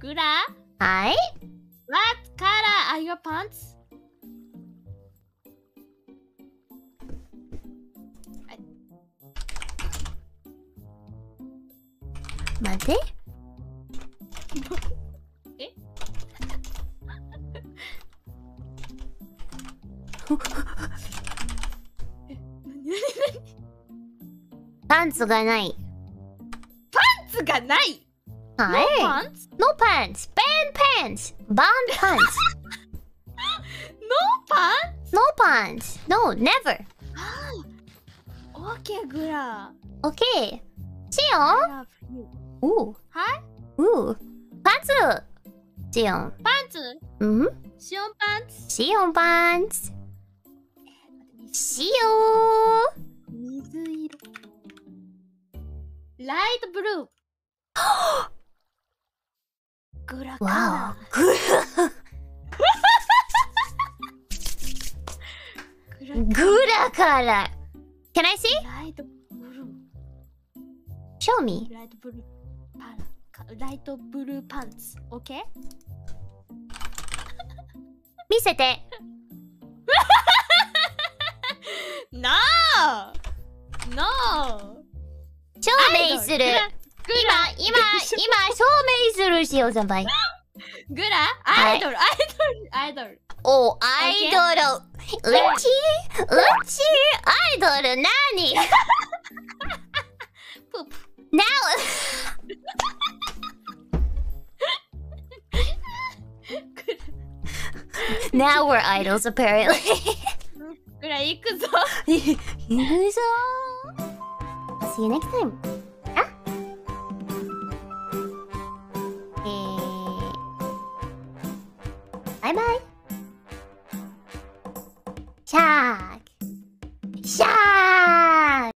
Gura? Hi? What color are your pants? Mate? Eh? Pants がない。パンツがない。はい。No pants. Ban pants. Ban pants. No pants. No pants. No, never. Okay, Gura. Okay. Shion. Ooh. Huh? Ooh. Pants. Shion. Pants. Hmm. Shion pants. Shion pants. Shion. 水色。ライトブルー。グラかな。グラから。Can I see? ライトブルー。Show me. ライトブルーパン。ライトブルーパンツ。OK? 見せて。No! No!証明する。今証明するしよ先輩。グラアイドルアイドル。おアイドル。うちアイドルなに。ププ。Now。Now we're idols apparently。グラ行くぞ。行くぞ。See you next time. あバイバイ。シャーク。シャーク。